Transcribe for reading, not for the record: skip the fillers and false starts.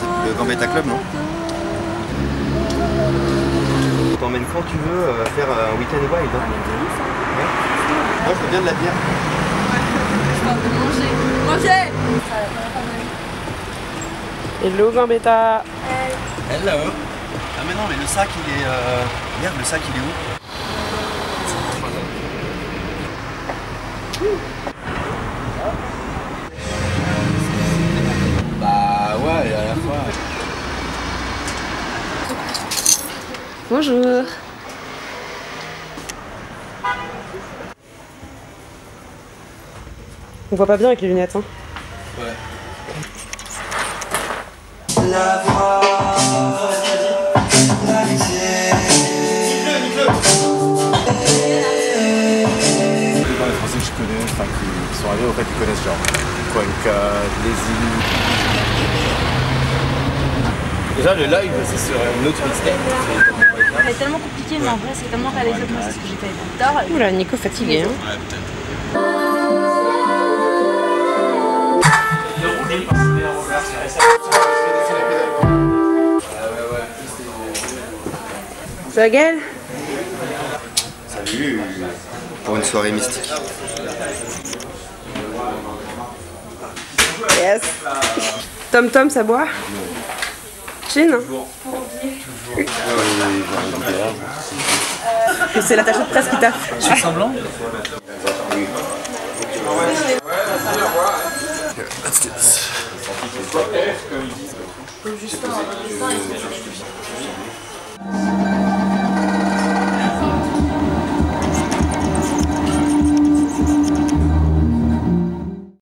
de Gambetta Club, non? On t'emmène quand tu veux faire un week-end wild. Hein. Ouais. Moi je veux bien de la bière. Je parle de manger. Manger! Hello Gambetta! Hello! Ah mais non, mais le sac il est... Merde, le sac il est où? Bah ouais, à la fois. Bonjour. On voit pas bien avec les lunettes, hein. Ouais. La voix. Enfin, qui sont allés, en fait, ils connaissent genre Cuenca, les îles. Déjà, le live, c'est sur une autre mystère. C'est tellement compliqué, mais en vrai, c'est tellement réalisable. Moi, c'est ce que j'ai fait. Tort. Oula, Nico fatigué. Hein. Ouais, peut-être. Ça gueule? Salut! Pour une soirée mystique. Yes. Tom Tom, ça boit? Chin? C'est l'attaché de presse qui tape. Je suis semblant? Oui. Let's get this. Justin.